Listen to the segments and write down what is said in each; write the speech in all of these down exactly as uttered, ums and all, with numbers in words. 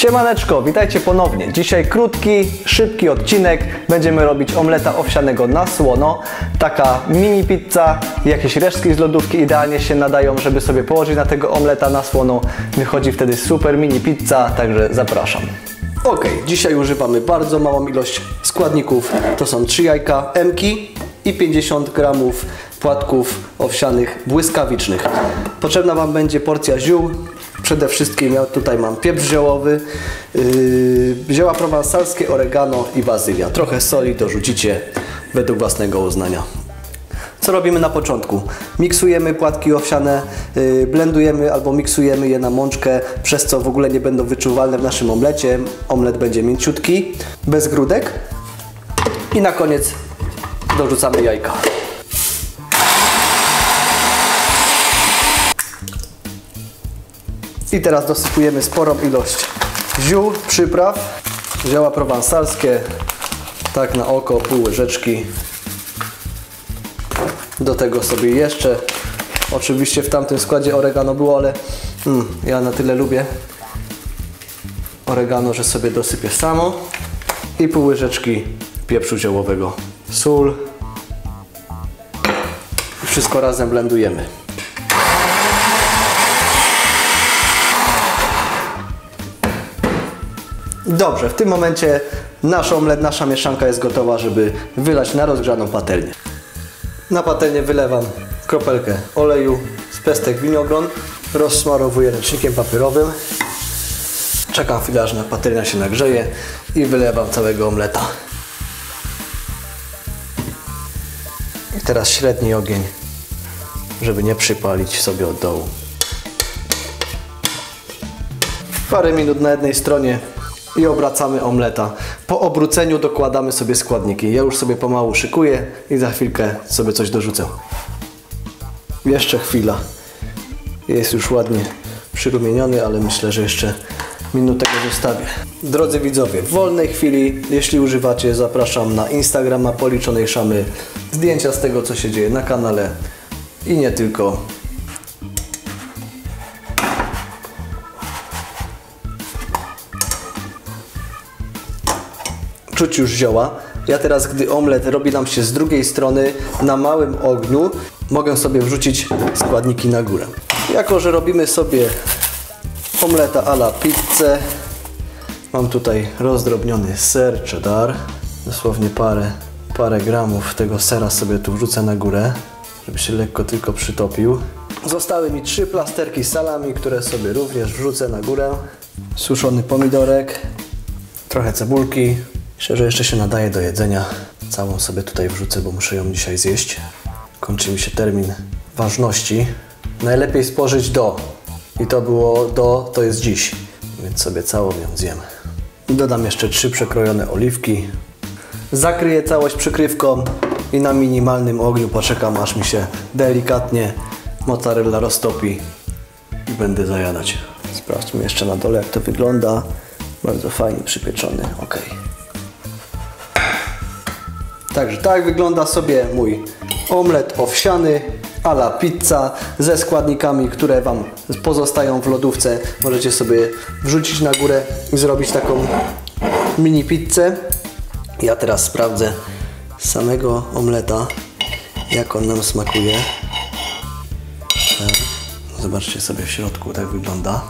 Siemaneczko, witajcie ponownie. Dzisiaj krótki, szybki odcinek. Będziemy robić omleta owsianego na słono. Taka mini pizza, jakieś resztki z lodówki idealnie się nadają, żeby sobie położyć na tego omleta na słono. Wychodzi wtedy super mini pizza, także zapraszam. Ok, dzisiaj używamy bardzo małą ilość składników. To są trzy jajka, emki i pięćdziesiąt gramów płatków owsianych błyskawicznych. Potrzebna Wam będzie porcja ziół. Przede wszystkim ja tutaj mam pieprz ziołowy, yy, zioła prowansalskie, oregano i bazylia. Trochę soli dorzucicie według własnego uznania. Co robimy na początku? Miksujemy płatki owsiane, yy, blendujemy albo miksujemy je na mączkę, przez co w ogóle nie będą wyczuwalne w naszym omlecie. Omlet będzie mięciutki, bez grudek. I na koniec dorzucamy jajka. I teraz dosypujemy sporą ilość ziół, przypraw, zioła prowansalskie, tak na oko, pół łyżeczki. Do tego sobie jeszcze, oczywiście w tamtym składzie oregano było, ale mm, ja na tyle lubię oregano, że sobie dosypię samo. I pół łyżeczki pieprzu ziołowego, sól. I wszystko razem blendujemy. Dobrze, w tym momencie nasz omlet, nasza mieszanka jest gotowa, żeby wylać na rozgrzaną patelnię. Na patelnię wylewam kropelkę oleju z pestek winogron, rozsmarowuję ręcznikiem papierowym, czekam chwilę, aż patelnia się nagrzeje i wylewam całego omleta. I teraz średni ogień, żeby nie przypalić sobie od dołu. Parę minut na jednej stronie. I obracamy omleta. Po obróceniu dokładamy sobie składniki. Ja już sobie pomału szykuję i za chwilkę sobie coś dorzucę. Jeszcze chwila. Jest już ładnie przyrumieniony, ale myślę, że jeszcze minutę go zostawię. Drodzy widzowie, w wolnej chwili, jeśli używacie, zapraszam na Instagrama Policzonej Szamy. Zdjęcia z tego, co się dzieje na kanale i nie tylko. Czuć już zioła. Ja teraz, gdy omlet robi nam się z drugiej strony na małym ogniu, mogę sobie wrzucić składniki na górę. Jako że robimy sobie omleta a la pizzę, mam tutaj rozdrobniony ser cheddar. Dosłownie parę, parę gramów tego sera sobie tu wrzucę na górę, żeby się lekko tylko przytopił. Zostały mi trzy plasterki salami, które sobie również wrzucę na górę. Suszony pomidorek, trochę cebulki. Myślę, że jeszcze się nadaje do jedzenia. Całą sobie tutaj wrzucę, bo muszę ją dzisiaj zjeść. Kończy mi się termin ważności. Najlepiej spożyć do. I to było do, to jest dziś. Więc sobie całą ją zjem. Dodam jeszcze trzy przekrojone oliwki. Zakryję całość przykrywką i na minimalnym ogniu poczekam, aż mi się delikatnie mozzarella roztopi i będę zajadać. Sprawdźmy jeszcze na dole, jak to wygląda. Bardzo fajnie przypieczony, ok. Także tak wygląda sobie mój omlet owsiany a la pizza ze składnikami, które Wam pozostają w lodówce. Możecie sobie wrzucić na górę i zrobić taką mini pizzę. Ja teraz sprawdzę samego omleta, jak on nam smakuje. Zobaczcie sobie w środku, tak wygląda.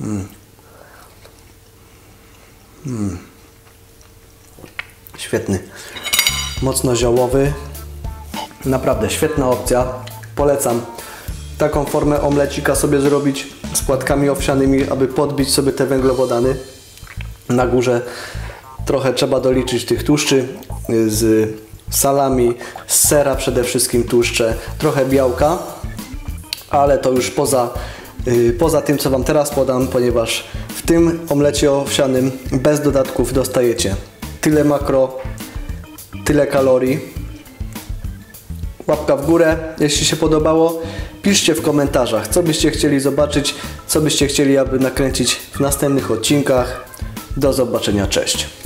Mm. Mm. Świetny, mocno ziołowy, naprawdę świetna opcja, polecam taką formę omlecika sobie zrobić z płatkami owsianymi, aby podbić sobie te węglowodany. Na górze trochę trzeba doliczyć tych tłuszczy z salami, z sera przede wszystkim tłuszcze, trochę białka, ale to już poza, poza tym, co Wam teraz podam, ponieważ w tym omlecie owsianym bez dodatków dostajecie tyle makro, tyle kalorii. Łapka w górę, jeśli się podobało. Piszcie w komentarzach, co byście chcieli zobaczyć, co byście chcieli, aby nakręcić w następnych odcinkach. Do zobaczenia, cześć.